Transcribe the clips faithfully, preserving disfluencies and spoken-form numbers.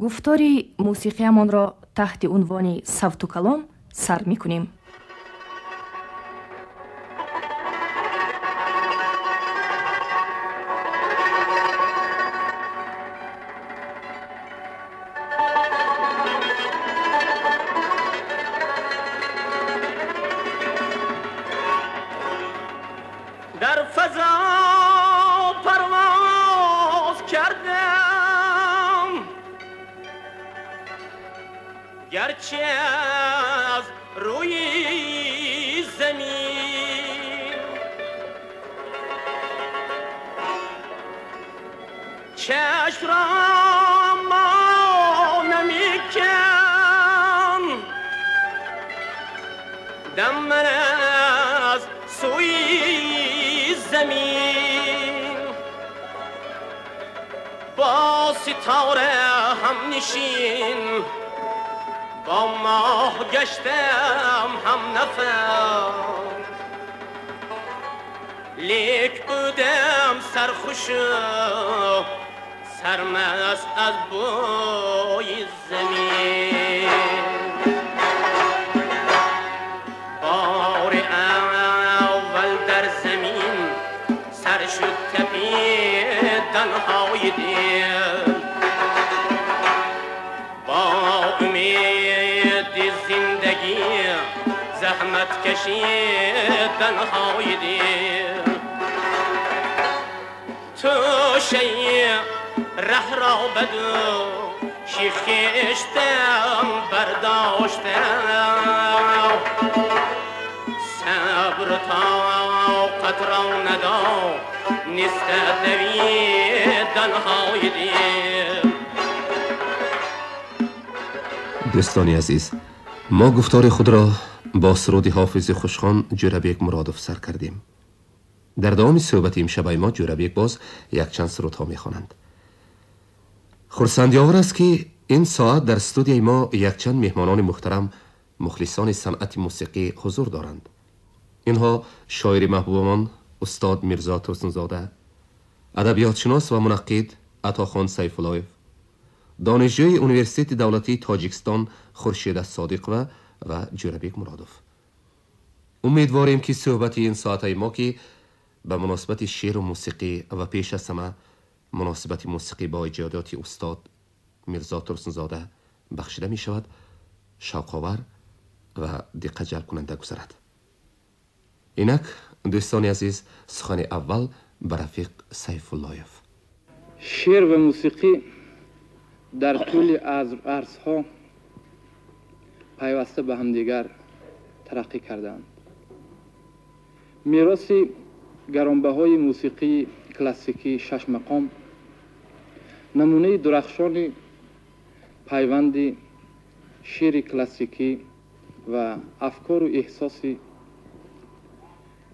گفتاری موسیقیمان را تحت عنوان صوت و کلام سر می‌کنیم. دوستانی عزیز، ما گفتار خود را با سرود حافظ خوشخوان جورابک مرادوف سر کردیم. در دوام صحبت امشب ما جورابک باز یک چند سرودها میخوانند. خرسندیاور است که این ساعت در استودیوی ما یک چند مهمانان محترم مخلصان صنعت موسیقی حضور دارند. اینها شاعر محبوبمان استاد میرزا ترسن‌زاده، ادبیاتشناس و منقد عطاخان سیف‌الله، دانشجوی یونیورسیت دولتی تاجیکستان خورشیدا صادقوا و جورابک مرادوف. امیدواریم که صحبت این ساعت‌های ما که به مناسبت شعر و موسیقی و پیش از همه مناسبت موسیقی با ایجادات استاد میرزا ترسن‌زاده بخشیده می شود، شوق‌آور و دقت جلب کننده گذرد. اینک دوستان عزیز، سخن اول به رفیق سیف‌الله. شعر و موسیقی در طول عرضها پیوسته به همدیگر ترقی کردند. میراث گرانبهای موسیقی کلاسیکی ششمقام نمونه درخشان پیوند شعر کلاسیکی و افکار و احساس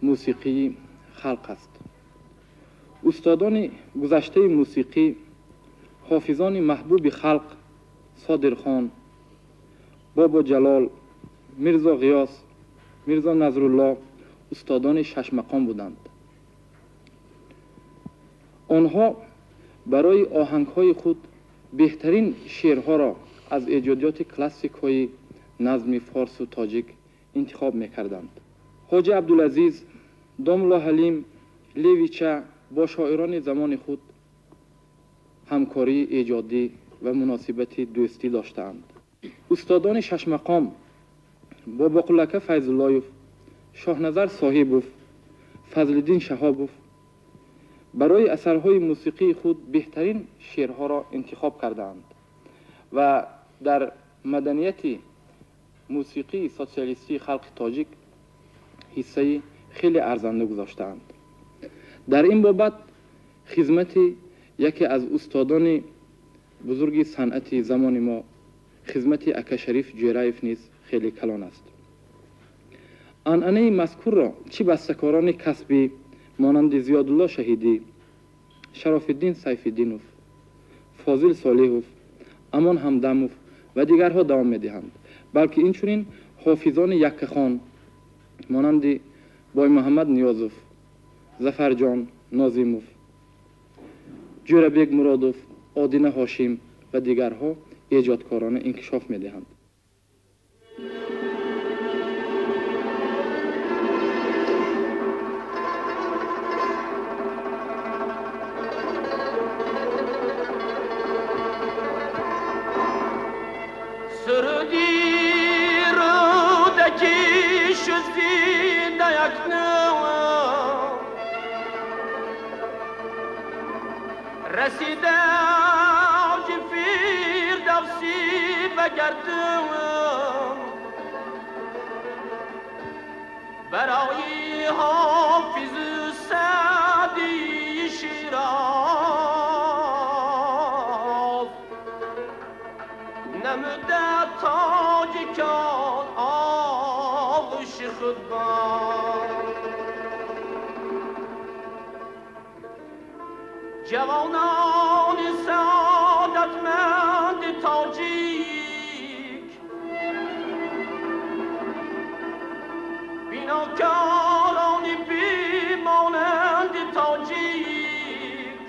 موسیقی خلق است. استادان گذشته موسیقی، حافظان محبوب خلق، صادر خان، بابا جلال، میرزا غیاث، میرزا نظرالله، استادان ششمقام بودند. آنها برای آهنگهای خود بهترین شعرها را از ایجادات کلاسیک های نظم فارس و تاجیک انتخاب میکردند. حاجی عبدالعزیز، داملا حلیم، لیویچه با شاعران زمان خود همکاری ایجادی و مناسبت دوستی داشتند. استادان ششمقام با باقلکه فیض‌اللهیف، شاهنظر صاحبوف، فضل‌الدین شهابوف برای اثرهای موسیقی خود بهترین شعرها را انتخاب کردند و در مدنیت موسیقی سوسیالیستی خلق تاجیک حصه خیلی ارزنده گذاشتند. در این بابت خدمت یکی از استادان بزرگ صنعت زمان ما، خدمت اکا شریف جورایف نیز خیلی کلان است. عنعنه مذکور را چه بسته‌کاران کسبی مانند زیادالله شهیدی، شرف الدین سیف دینوف، فاضل صالحوف، امان همدموف و دیگرها دوام می‌دهند، بلکه اینچنین حافظان یکه خان مانند بای محمد نیازوف، ظفر جان نازیموف، جورابک مرادوف، آدینه هاشم و دیگرها ایجادکاران انکشاف می‌دهند. برای حافظ سعدی شیراز نموده تاجیکان آغوش خود باد جوانان سعادتمند تاجیک کارانی بی مانند تاجیک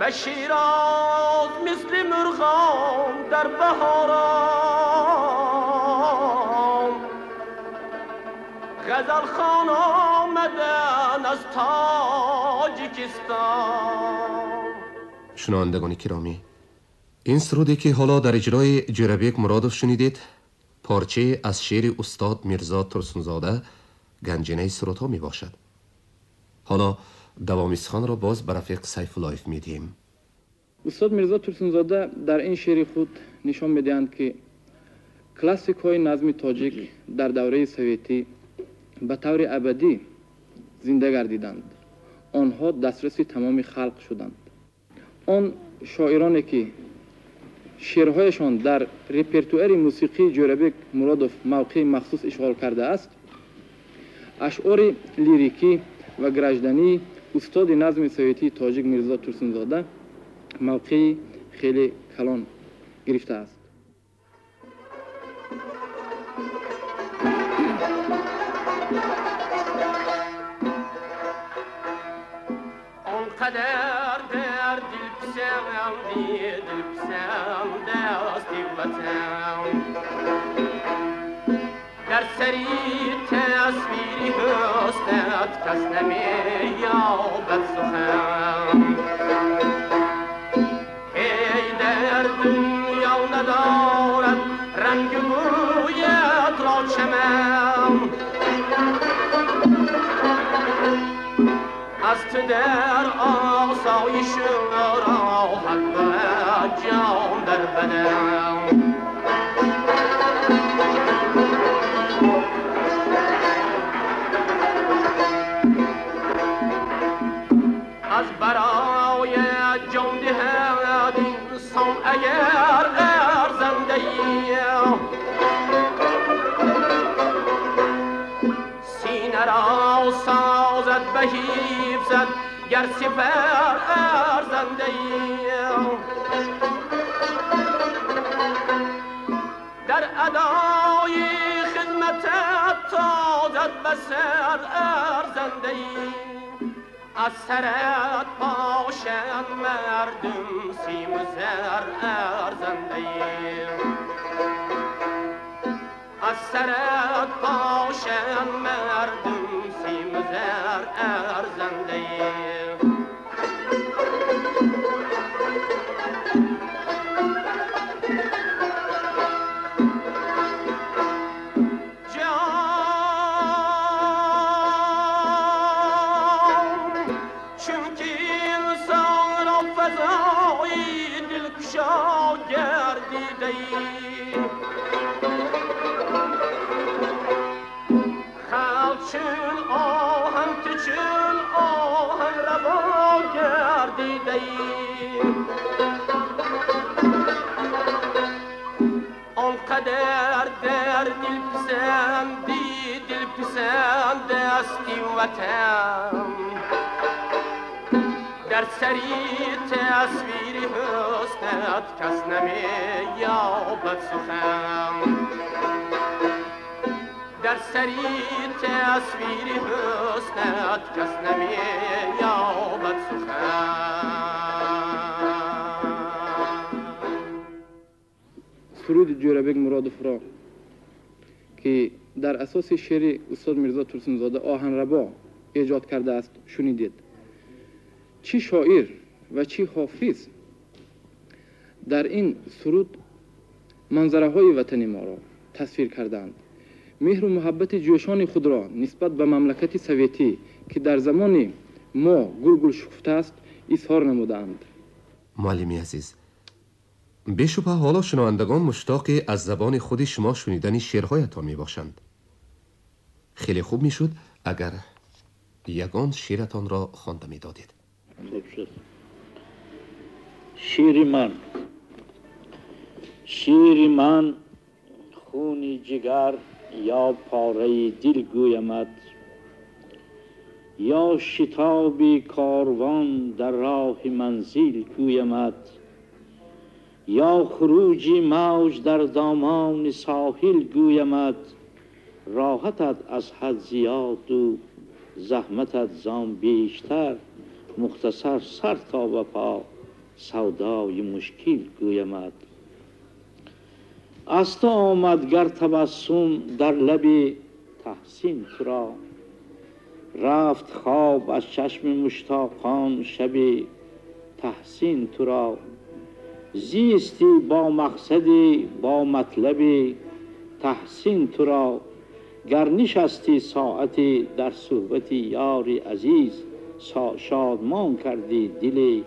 و شیراز مثل مرغان در بهاران غزل خوان آمدن از تاجیکستان. شنوندگان گرامی، این سروده که حالا در اجرای جورابک مرادوف شنیدید پارچه از شعر استاد میرزا ترسونزاده گنجینه سروتا می باشد. حالا دوامی سخن را باز به رفیق سیف لایف می دهیم. استاد میرزا ترسونزاده در این شعر خود نشان می دهند که کلاسیک های نظم تاجیک در دوره سویتی به طور ابدی زنده گردیدند. آنها دسترسی تمام خلق شدند. آن شاعرانی که شعرهایشان در رپرتوار موسیقی جورابک مرادوف موقع مخصوص اشغال کرده است، اشعار لیریکی و گراجدانی استاد نظم سویتی تاجیک میرزا ترسونزاده موقعی خیلی کلان گرفته است. در سری تصویری هستت کس نمی‌یابد سخن، ای در دنیا ندارد رنگ بویت را چمن، از تو در آسایش راحت و جان در بدن. گر سپر ارزنده در ادای خدمتت تازد بسر ارزنده از سرت پاشن مردم سیم زر ارزنده از سرت پاشن مردم سیم زر ارزنده. در سری تصویری هستت کس نمی‌یابد سخن، در سری تصویری هستت کس نمی‌یابد سخن. سرود جورابک مرادوف را که در اساس شعر استاد میرزا ترسون‌زاده آهنربا ایجاد کرده است شنیدید. چی شاعر و چی حافظ در این سرود منظره‌های وطن ما را تصویر کردند. مهر و محبت جوشان خود را نسبت به مملکت سویتی که در زمان ما گل گل شکفته است اظهار نمودند. معلمی عزیز، بیشبه حالا شنوندگان مشتاق از زبان خود شما شنیدن شعرهایتان می باشند. خیلی خوب می شد اگر یگان شعرتان را خوانده می دادید. خوب شد. شیر من، شیر من خون جگر یا پاره دل گویمت، یا شتاب کاروان در راه منزل گویمت، یا خروج موج در دامان ساحل گویمت. راحتت از حد زیاد و زحمتت زان بیشتر، مختصر سر تا به پا سودای مشکل گویمت. از تو آمد گر تبسم در لب تحسین ترا، رفت خواب از چشم مشتاقان شب تحسین ترا. زیستی با مقصدی با مطلبی تحسین ترا، گر نشستی ساعتی در صحبت یاری عزیز، شادمان کردی دلی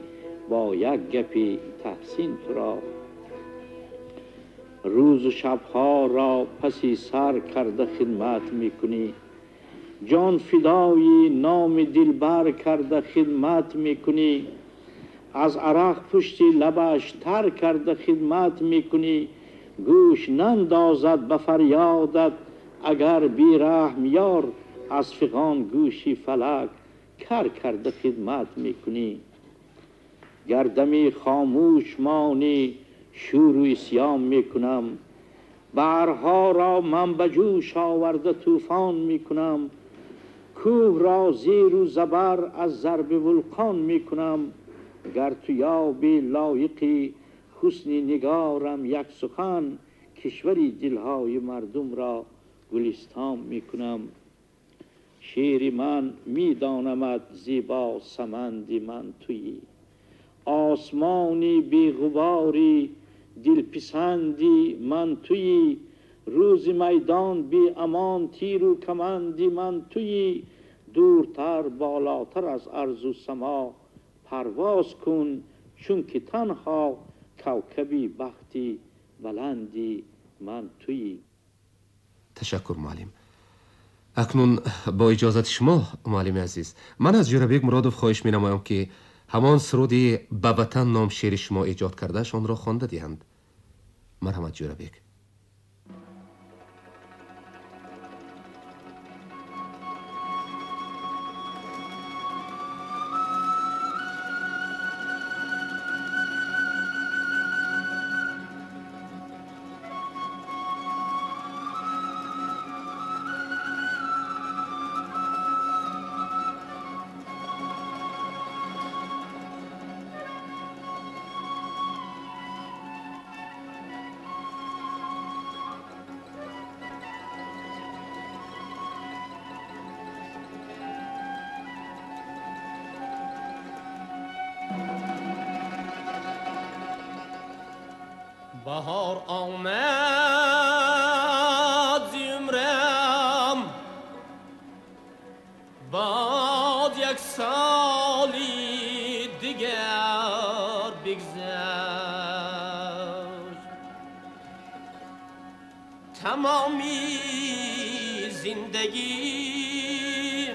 با یک گپی تحسین ترا. روز و شبها را پسی سر کرده خدمت میکنی، جان فدای نام دلبر کرده خدمت میکنی. از عرق پشت لبش تر کرده خدمت میکنی، گوش نندازد به فریادت اگر بیرحم یار، از فغان گوشی فلک کر کرده خدمت میکنی. گردمی خاموش مانی شور و اسیان میکنم، بحرها را من به جوش آورده طوفان میکنم، کوه را زیر و زبر از ضرب ولکان میکنم. گر تو یابی لایقی حسن نگارم یک سخن، کشوری دلهای مردم را گلستان میکنم. شیر من میدانمت زیبا، سمند من تویی، آسمانی بیغباری دلپسندی من تویی، روز میدان بی امان تیر و کمندی من تویی. دورتر بالاتر از ارض و سما پرواز کن، چون که تنها کوکبی بختی بلندی من تویی. تشکر معلم. اکنون با اجازت شما معلم عزیز، من از جورابک مرادوف خواهش می نمایم که همان سرودی به وطن نام شعر شما ایجاد کرده شان را خوانده دهند. مرحمت جورابک. بهار آمد زمرم، بعد یک سالی دیگر بگذشت، تمامی زندگی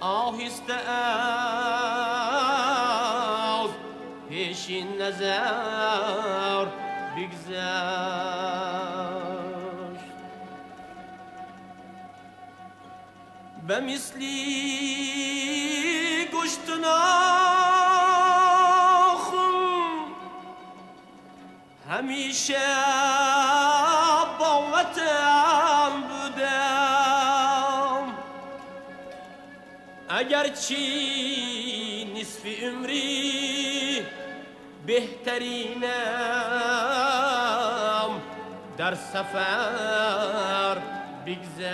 آهسته از پیش نظر بگذشت. به مثلی گوشت ناخن همیشه با وطن بودم، اگرچی نصف عمری بهترینم در سفر بگذشت.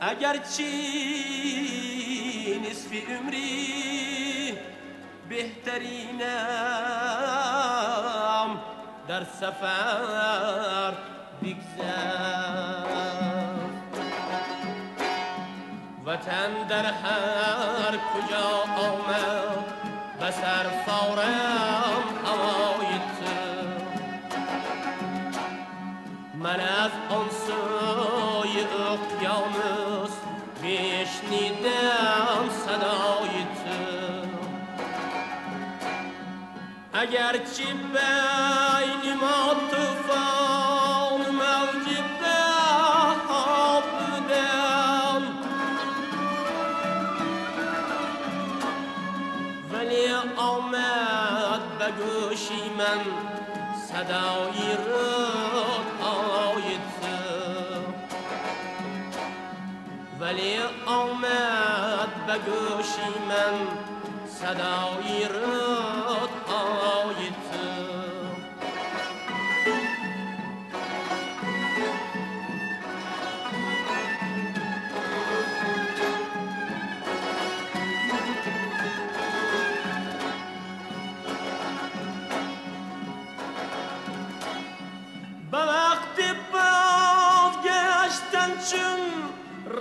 اگرچه نصف عمری بهترینم در سفر بگذشت. وطن در هر کجا آمد به سر فورم هوای تو، من از آن سوی اقیانوس بشنیدم صدای تو. اگرچه بین ما طوفان موج بها بودم، ولی آمد به گوش من صدای رادیوی تو، ولی آمد به گوش من صدای رادیوی تو. به وقت بازگشتن چون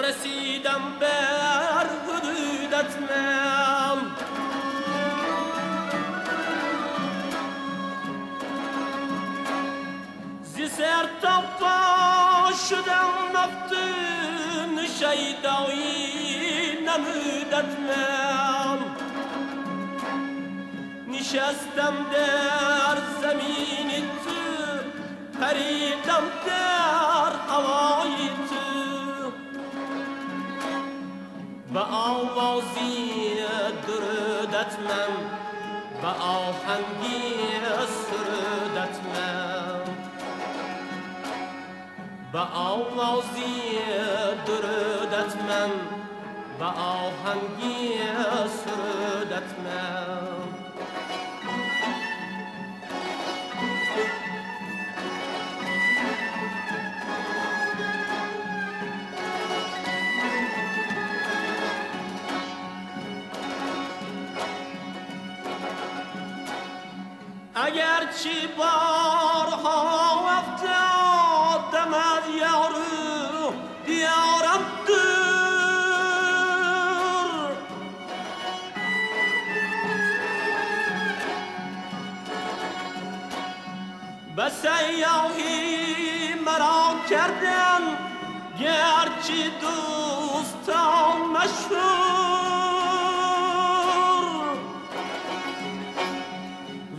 رسیدم بر حدودت من، سر تا پا شدم مفتون شیدایی نمودت من. نشستم در زمین تو، پریدم در هوای تو، به آوازی درودت من، به آهنگی سرودت من، به آوازی درودت من، به آهنگی سرودت من. اگرچه بارها افتادم از یار دیارم دور، به سیاهی مرا کردن گرچه دوستان مشهور،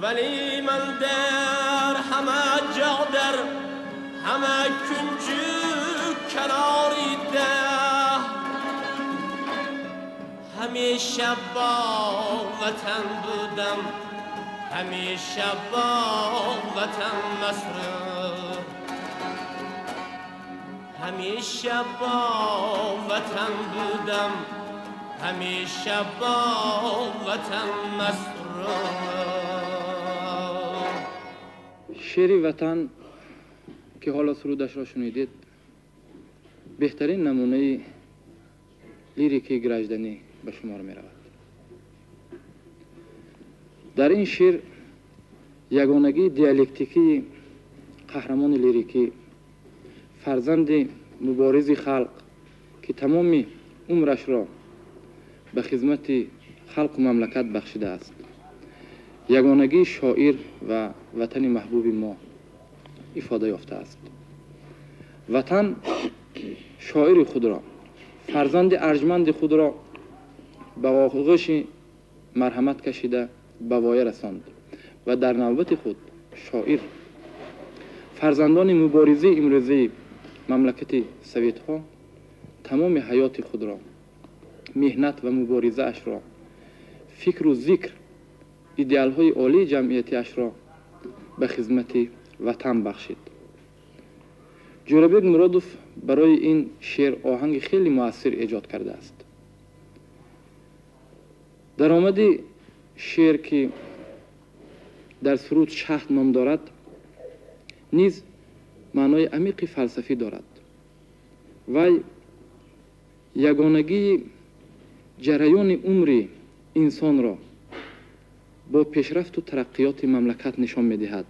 ولی من در همه جا در همه کنج کناری ده همیشه با وطن بودم، همیشه با وطن مسرور، همیشه با وطن بودم، همیشه با وطن مسرور. شعر وطن که حالا سرودش را شنیدید بهترین نمونه لیریکی گراجدنی به شمار می رود. در این شعر یگانگی دیالکتیکی قهرمان لیریکی، فرزند مبارز خلق که تمام عمرش را به خدمت خلق و مملکت بخشیده است، یگانگی شاعر و وطن محبوب ما ifade یافته است. وطن شاعر خود را، فرزند ارجمند خود را به آغوش مرحمت کشیده به وای رساند و در نوبت خود شاعر فرزندان مبارزه امروزی مملکت سوئیت ها تمام حیات خود را، مهنت و مبارزه اش را، فکر و ذکر ایدئال های عالی جمعیتی اش را به خدمت وطن بخشید. جورابک مرادوف برای این شعر آهنگ خیلی مؤثر ایجاد کرده است. درآمد شعر که در سرود شهد نام دارد نیز معنای عمیق فلسفی دارد. وی یگانگی جریان عمری انسان را با پیشرفت و ترقیات مملکت نشان می‌دهد.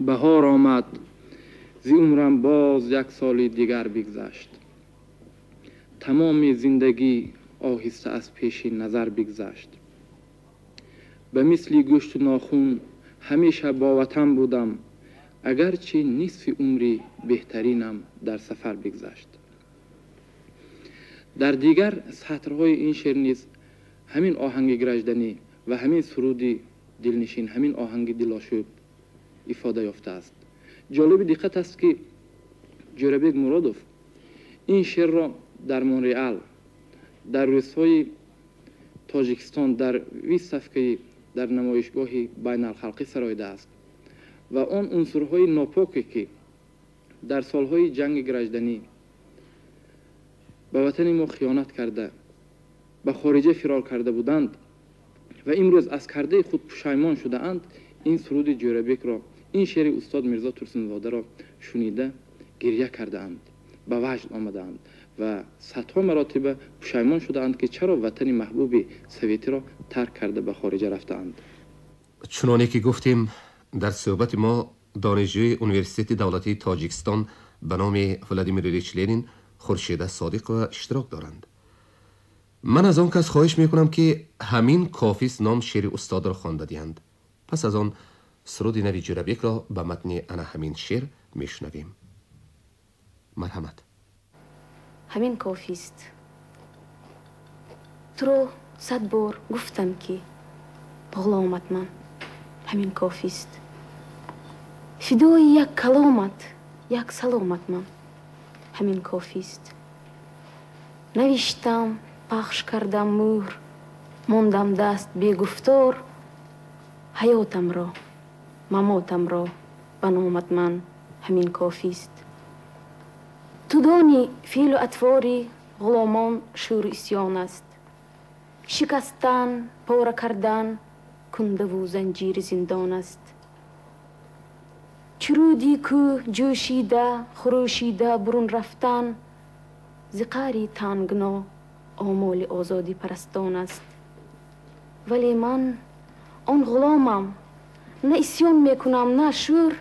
بهار آمد، زی عمرم باز یک سال دیگر بگذشت. تمام زندگی آهسته از پیش نظر بگذشت. به مثل گوشت و ناخون همیشه با وطن بودم، اگرچه نصف عمری بهترینم در سفر بگذشت. در دیگر سطرهای این شعر نیز همین آهنگ گرجدنی و همین سرودی دلنشین، همین آهنگ دلاشوب ایفاده یافته است. جالب دقت است که جورابک مرادوف این شعر را در مونریال، در روستای تاجیکستان، در بیست صفحه‌ای در نمایشگاه بین الخلقی سرایده است و آن عنصرهای ناپاکی که در سالهای جنگ گرجدنی به وطن ما خیانت کرده، به خارجه فرار کرده بودند و امروز از کرده خود پشیمان شده اند، این سرود جورابک را، این شعر استاد میرزا ترسونزاده را شنیده گریه کرده اند، به وجد آمده اند و صدها مراتب پشیمان شده اند که چرا وطن محبوب سویتی را ترک کرده به خارجه رفته اند. چنانه که گفتیم در صحبت ما، دانشجوی یونیورسیت دولتی تاجیکستان به نام ولادیمیر ایلیچ لنین، خورشیده صادقوا اشتراک دارند. من از آن کس خواهش میکنم که همین کافیس نام شعر استاد را خوانده دهند. پس از آن سرود نوی جورابک را به متن انا همین شعر میشنویم. مرحمت. همین کافیست. تو رو صد بار گفتم که بغلامت من، همین کافیست. فدای یک کلامت، یک سلامت من، همین کافیست. نوشتم، پخش کردم مور، موندم دست بی گفتار، حیاتم را، مماتم را به نامت من، همین کافیست. تو دانی فعل و اطواری غلامان شور اسیان است، شکستن، پاره کردن کنده و زنجیر زندان است. چرودی که جوشیده، خروشیده برون رفتن، ز قعر تنگنا آمال آزادی پرستان است. ولی من آن غلامم، نه اسیان میکنم نه شور،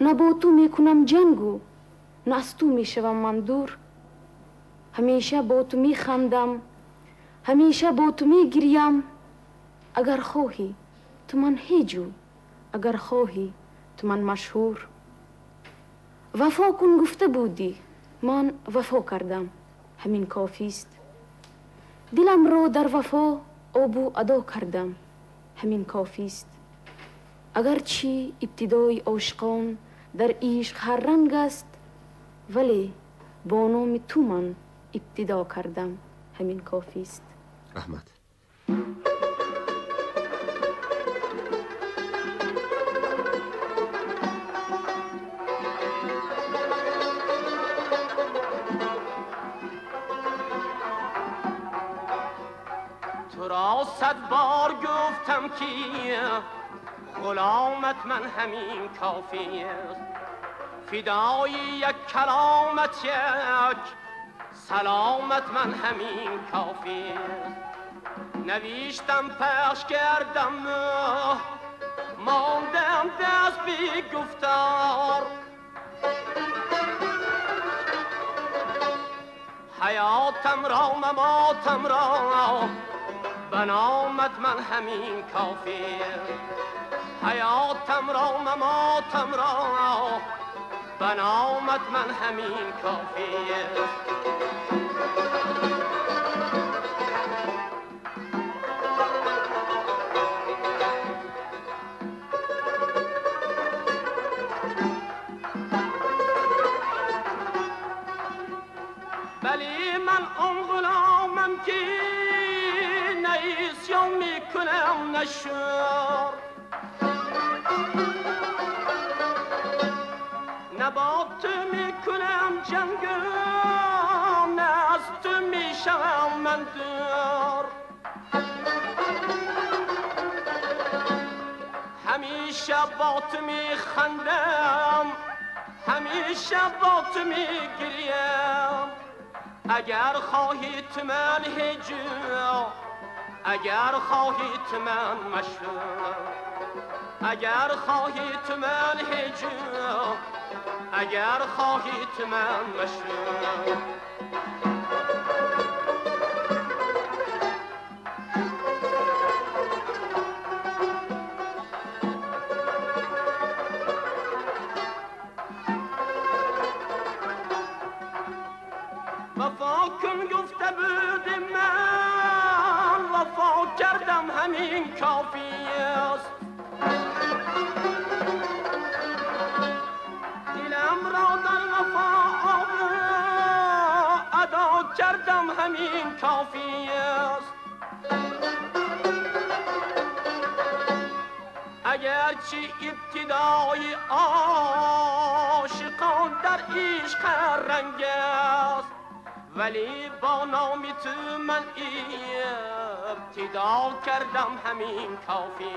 نه با تو میکنم جنگو، نه از تو میشوم من دور. همیشه با تو میخندم، همیشه با تو میگریم. اگر خواهی تو من هیجو، اگر خواهی تو من مشهور. وفا کن گفته بودی، من وفا کردم، همین کافیست. دلم را در وفا آب و ادا کردم، همین کافیست. اگرچه ابتدای عاشقان در عشق هر رنگ است، ولی با نام تو من ابتدا کردم، همین کافیست. احمد. تو را صد بار گفتم که غلامت من، همین کافیست. فدای یک کلامت، یک سلامت من، همین کافیست. نوشتم، پخش کردم، ماندم دست بی گفتار. حیاتم را، مماتم را به نامت من، همین کافیست. حیاتم را، مماتم را به نامت من، همین کافیست. بلی من آن غلامم که نه عصیان میکنم نه شور، با تو میکنم جنگم، نه از تو میشم من دور. همیشه بات میخندم، همیشه بات میگریم. اگر خواهیت من هجر، اگر خواهیت من مشور، اگر خواهیت من هجر، اگر خواهیت من مشور. همین کافی است، دلم را در وفا ادا کردم، همین کافی است. اگرچه ابتدای عاشقان در عشق رنگ است، ولی با نام تو من ابتدا کردم همین کافی،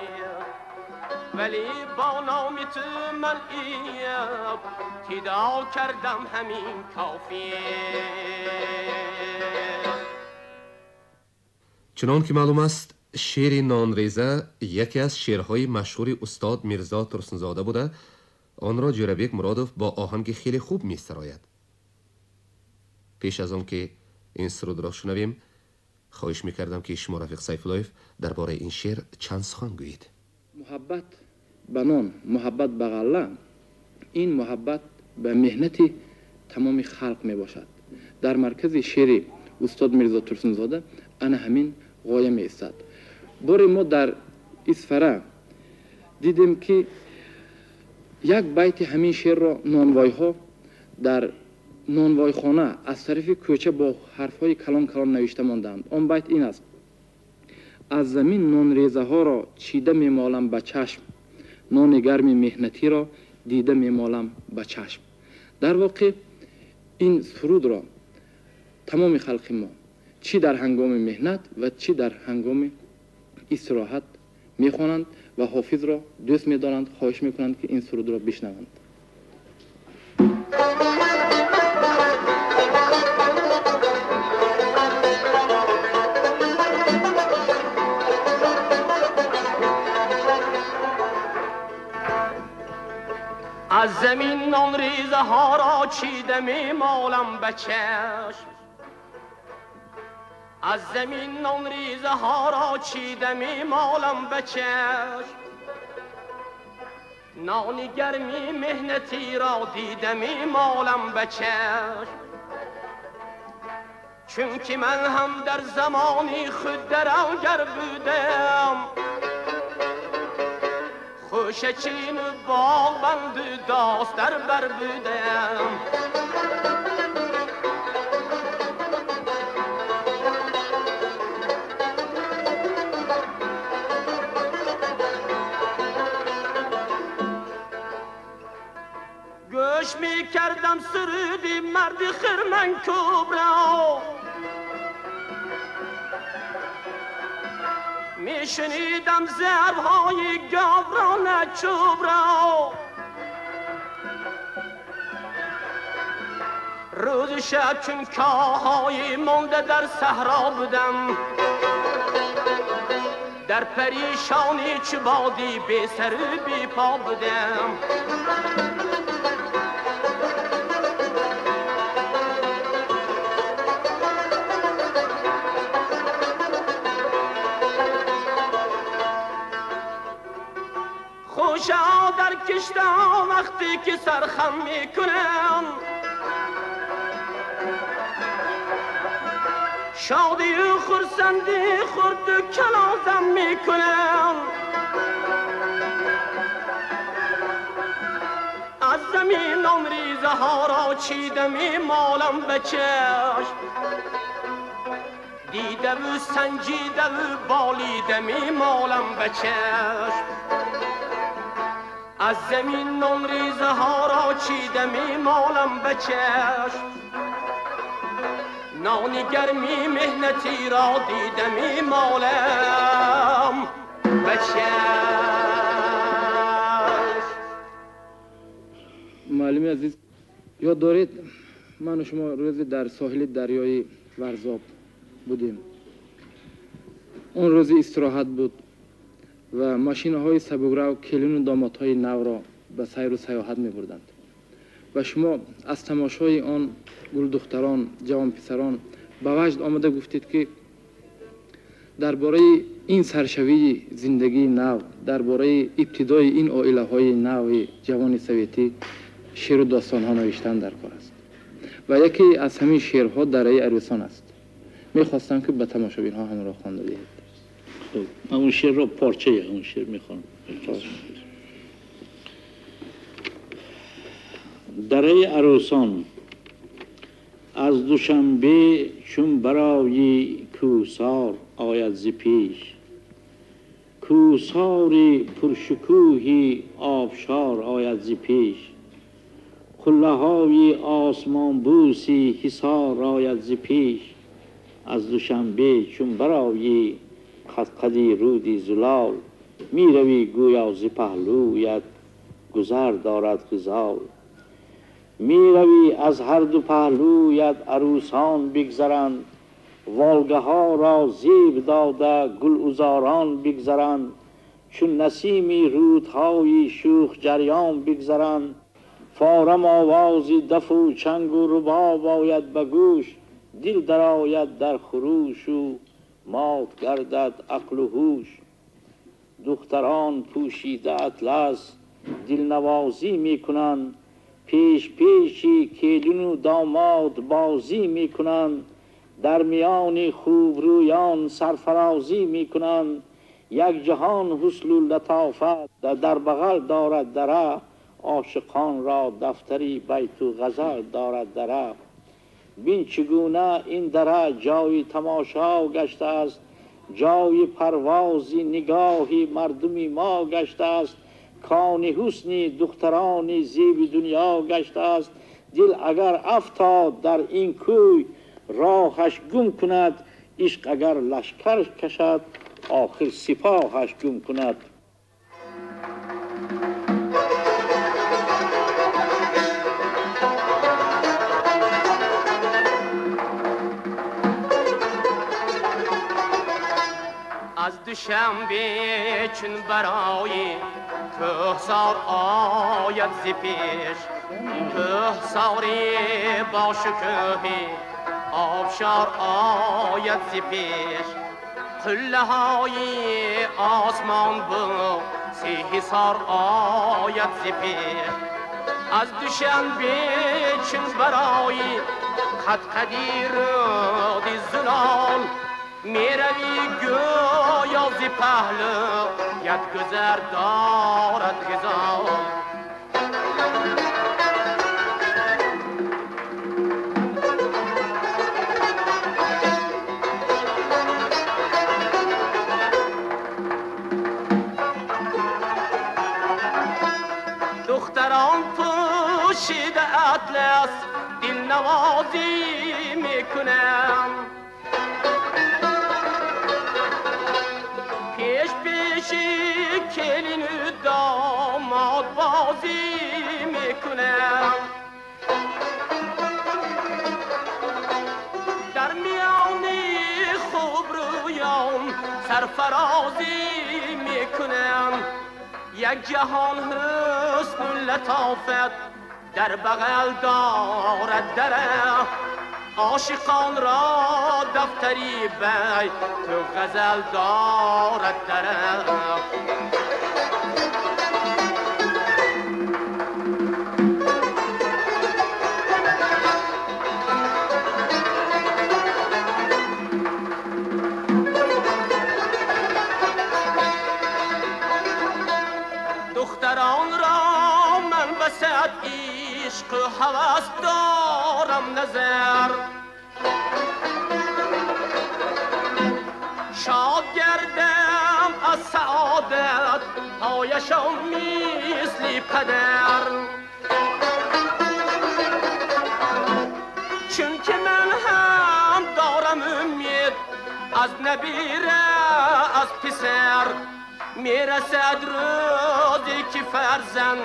ولی با نام تو من ابتدا کردم همین کافی. چنان که معلوم است شعر نانریزه یکی از شعرهای مشهور استاد میرزا ترسنزاده بوده، آن را جورابک مرادوف با آهنگ خیلی خوب می سراید. پیش از آن که این سرود را شنویم خواهش میکردم که شما رفیق سیف‌اللهیف درباره این شعر چند سخن گویید. محبت به نان، محبت به غله، این محبت به مهنت تمام خلق میباشد. در مرکز شعر استاد میرزا ترسونزاده انا همین غایه میستد. باری ما در اسفره دیدیم که یک بیت همین شعر را نانوای ها در نانوای خانه از طرف کوچه با حرفهای کلان کلان نوشته ماندند. آن بیت این است: از زمین نان ریزه ها را چیده میمالم به چشم، نان گرم مهنتی را دیده میمالم به چشم. در واقع این سرود را تمام خلق ما چی در هنگام مهنت و چی در هنگام استراحت میخوانند و حافظ را دوست میدارند. خواهش میکنند که این سرود را بشنوند. از زمین نان ریزه ها را چیده میمالم به چشم، از زمین نان ریزه ها را چیده میمالم به چشم، نان گرمی مهنتی را دیده میمالم به چشم. چون که من هم در زمانی خود درآگر بودم، خوش چین و باغ بند داست در بر بودم. گوش می کردم سرودی مرد خرمن کبرا، می شنیدم ضرب‌های گاو را نچوب را. روز و شب چون کاه‌های مانده در صحرا بودم، در پریشانی چو بادی بی سر و بی پا بودم. کشتم وقتی که سرخم میکنم، شادی و خرسندی خورد و کلازم میکنم. از زمین امریزه ها را چیده میمالم به چشم، دیده و سنجیده و بالیده میمالم به چشم. از زمین نان ریزه ها را چیده میمالم به چشم، نان گرمی مهنتی را دیده میمالم به چشم. معلمی عزیز یاد دارید من و شما روزی در ساحل دریای ورزاب بودیم. اون روز استراحت بود و ماشین های سبوگرا و کلون و دامات های نو را به سیر و سیاحت می بردند و شما از تماشای آن گل دختران جوان پسران به وجد آمده گفتید که درباره این سرشوی زندگی نو، درباره ابتدای این عائله های نو جوان سویتی شعر و داستان ها نوشتن در کار است و یکی از همین شعرها درای عروسان است. میخواستم که به تماشابین ها همراه خوانده دهید. من اون شعر را پارچه اون شعر میخوانم. درای عروسان از دوشنبه چون برای کوسار آید ز پیش، کوسار پرشکوهی آبشار آید ز پیش، قله های آسمان بوسی حصار آید ز پیش، از دوشنبه چون برای قدقدی رودی زلال، می روی گویا ز پهلویت گذر دارد غزال، می روی از هر دو پهلویت عروسان بگذرند، والگه ها را زیب داده گلعذاران بگذرند، چون نسیمی رودهای شوخ جریان بگذرند، فارم آوازی دف و چنگ و رباب آید به گوش، دل درآید در خروش و مات گردد عقل و هوش، دختران پوشیده اطلس دلنوازی میکنند، پیش پیشی کیلون و داماد بازی میکنند، در میان خوبرویان سرفرازی میکنند، یک جهان حسن و لطافت در بغل دارد دره، عاشقان را دفتری بیت و غزل دارد دره، بین چگونه این دره جای تماشا گشته است، جای پروازی نگاهی مردمی ما گشته است، کان حسنی دختران زیب دنیا گشته است، دل اگر افتاد در این کوی راهش گم کند، عشق اگر لشکر کشد آخر سپاهش گم کند. از دوشنبه چون برای کوهسار آید ز پیش، کوهساری با شکوهی آبشار آید ز پیش، قله های آسمان بو سی حصار آید ز پیش، از دوشنبه چون برای قدقدی رودی زلال، میروی گویا ز پهلویت گذر دارد غزال. دختران پوشیده اطلس دلنوازی میکنم، کلین و داماد بازی میکنم، در میان خوب رویان سرفرازی میکنم، یک جهان حسن و لطافت در بغل دارد دره، عاشقان را دفتری بی تو غزل دارد دره. دختران را من بسد عشق و هوس دارم نظر، شاد گردم از سعادت پایشان مثل پدر، چون که من هم دارم امید از نبیره از پسر، میرسد روزی که فرزند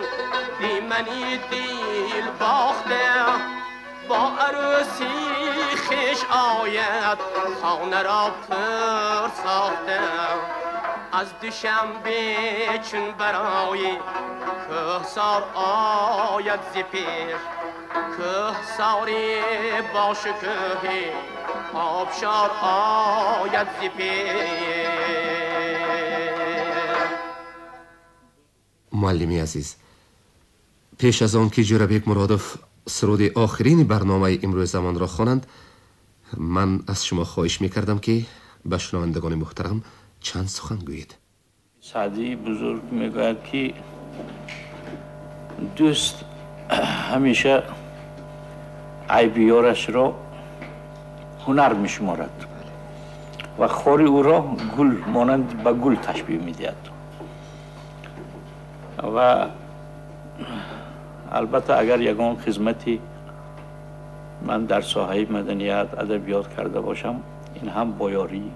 بی منی دل باخته با عروسی خش آید خانه را پر ساخته. از دوشنبه چون برای کهسار آید ز پیش کهساری با شکوه آبشار آید ز پیش. معلمی عزیز، پیش از آن که جورابک مرادوف سرود آخرین برنامه امروز زمان را خوانند، من از شما خواهش میکردم که به شنوندگان محترم چند سخن گویید. سعدی بزرگ میگوید که دوست همیشه عیب یارش را هنر میشمارد و خوری او را گل مانند به گل تشبیه میدهد و البته اگر یگان خدمتی من در ساحه مدنیت ادبیات کرده باشم، این هم با یاری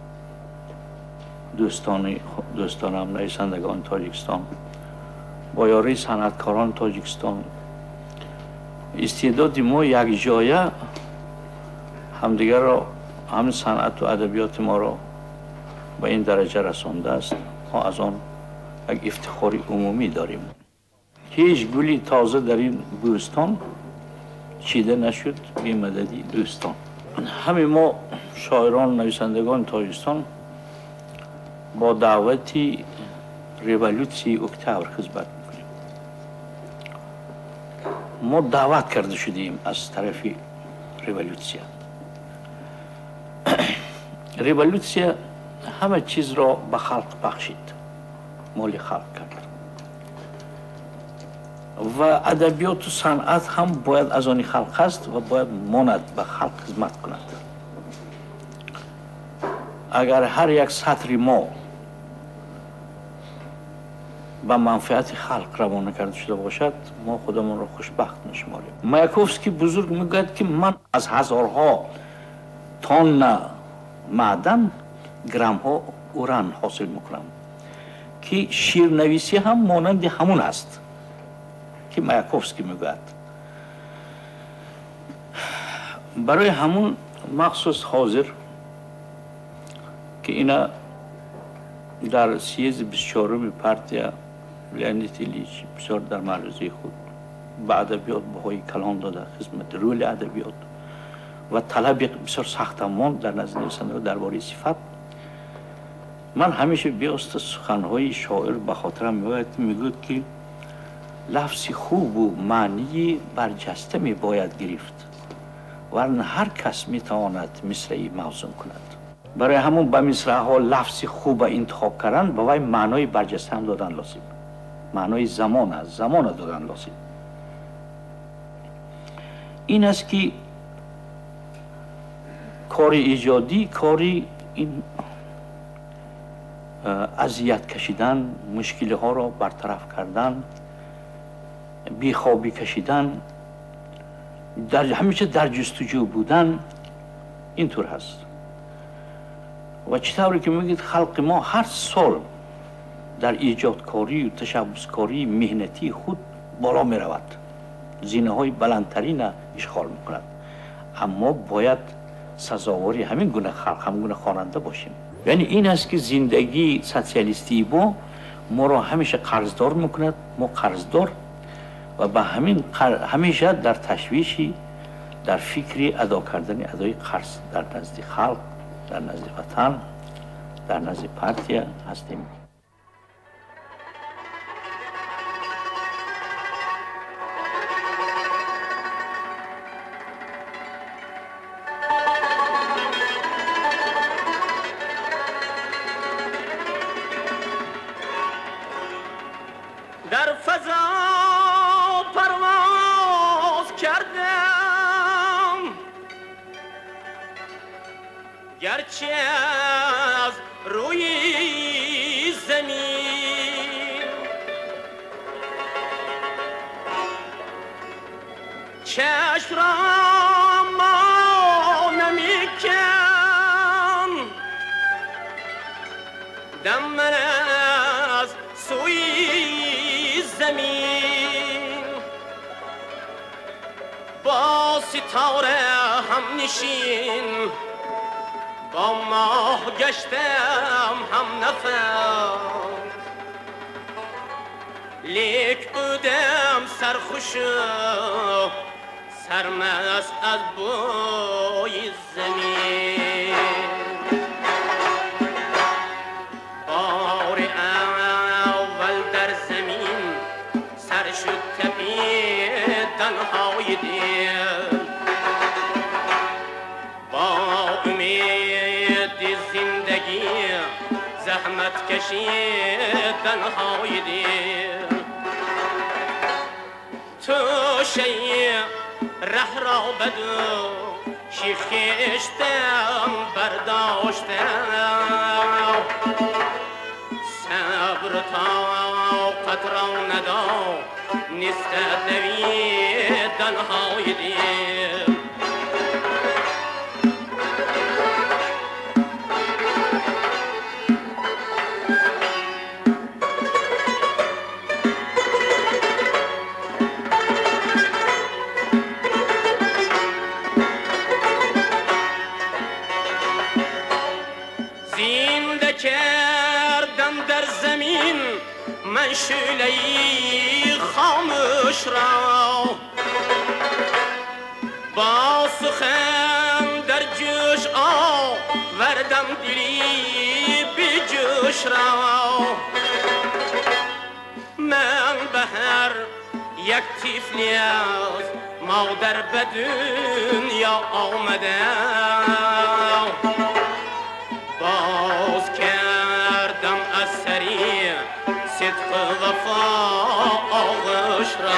دوستان دوستانم نویسندگان تاجیکستان، با یاری صنعتکاران تاجیکستان، استعداد ما یک جایه همدیگر را، هم صنعت و ادبیات ما را به این درجه رسانده است. ما از آن یک افتخار عمومی داریم. هیچ گلی تازه در این بوستان چیده نشد به مددی دوستان. همه ما شاعران نویسندگان تاجیکستان با دعوتی ریولوسی اکتبر خدمت میکنیم. ما دعوت کرده شدیم از طرف ریولوسیا. ریولوسیا همه چیز را به خلق بخشید، مال خلق کرد و ادبیات و صنعت هم باید از آن خلق است و باید ماند به خلق خدمت کند. اگر هر یک سطری ما به منفعت خلق روانه کرده شده باشد، ما خودمون را خوشبخت می‌شماریم. مایاکوفسکی بزرگ میگوید که من از هزارها تن معدن گرم‌ها اوران حاصل می‌کنم که شیرنویسی هم مانند همون است که مایاکوفسکی میگوید. برای همون مخصوص حاضر که اینا در سیز بیست و چهارم پارتیا لئونید ایلیچ بسیار در معرضی خود به ادبیات بهای کلان داده، خدمت رول ادبیات و طلب بسیار سخت ماند در نزد نویسنده درباره صفات. من همیشه بیاست سخنهای شاعر به خاطرم میاد، میگوید که لفظی خوب و معنی برجسته میباید گرفت ورنه هر کس میتواند مصرعی موزون کند. برای همون به مصرع ها لفظی خوب انتخاب کردن، به وای معنای برجسته هم دادن لازم، معنای زمان از زمان دادن لازم. این است که کاری ایجادی، کاری این اذیت کشیدن، مشکل ها را برطرف کردن، بیخوابی کشیدن، در همیشه در جستجو بودن، اینطور هست. و چطوری که میگید خلق ما هر سال در ایجادکاری و تشبسکاری مهنتی خود بالا میرود، زینه های بلندترین اشغال میکنند، اما باید سزاواری همین گونه خلق، همین گونه خواننده باشیم. یعنی این است که زندگی سوسیالیستی با ما را همیشه قرضدار میکند، ما قرضدار و به همین قر... همیشه در تشویشی، در فکری ادا کردن ادای قرض در نزد خلق، در نزد وطن، در نزد پارتیا هستیم. در فضا پرواز کرده گرچه از روی زمین، چشم را ما نمی کن دم من از سوی زمین با ستاره هم نشین با ماه گشتم هم نفس لیک بودم سرخوش سرمست از بوی زمین تنهای دل با امید زندگی زحمت کشید تنهای دل تو شیع ره را بدو شیخشتم برداشتم صبر و طاقت را ندام نسخت دویدن های دیم زنده کردم در زمین من شعله‌ای خاموش را با سخن در جوش آوردم دلی بی جوش را من به هر یک طفلی از مادر به دنیا آمدم باز کردم از سری صدق وفا I'll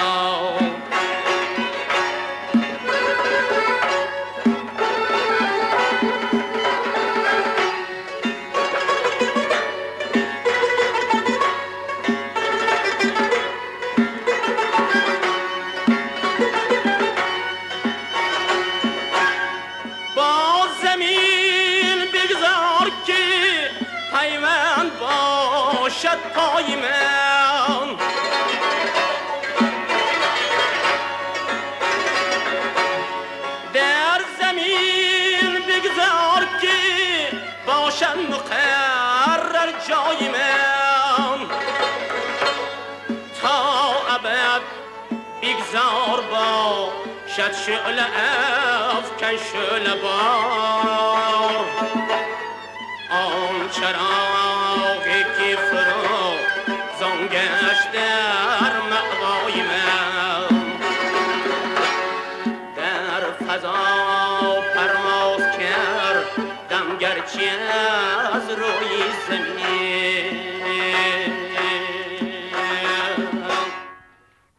شد شعله افکن شعله بار آن چراغی که فرو زنگشت در مأوای من در فضا پرواز کردم گرچه از روی زمین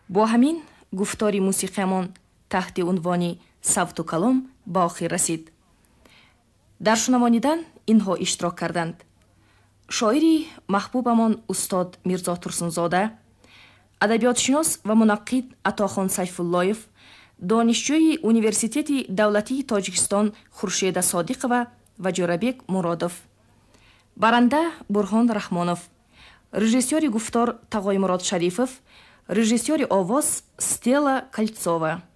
با همین گفتاری موسیقیمون تحت عنوان سافتو کلام به آخر رسید. در شنوانیدن اینها اشتراک کردند. شاعری محبوبمان استاد میرزا ترسونزاده، ادبیاتشناس و منقد عطاخان سیف اللهیف، دانشجوی یونیورسیتت دولتی تاجیکستان خورشیدا صادقова و جورابек مورودوف. برنده برهان رحمانوف. رژیسور گفتار تقوی مرت شریفوف. رژیسور آواز ستلا کلتسووا.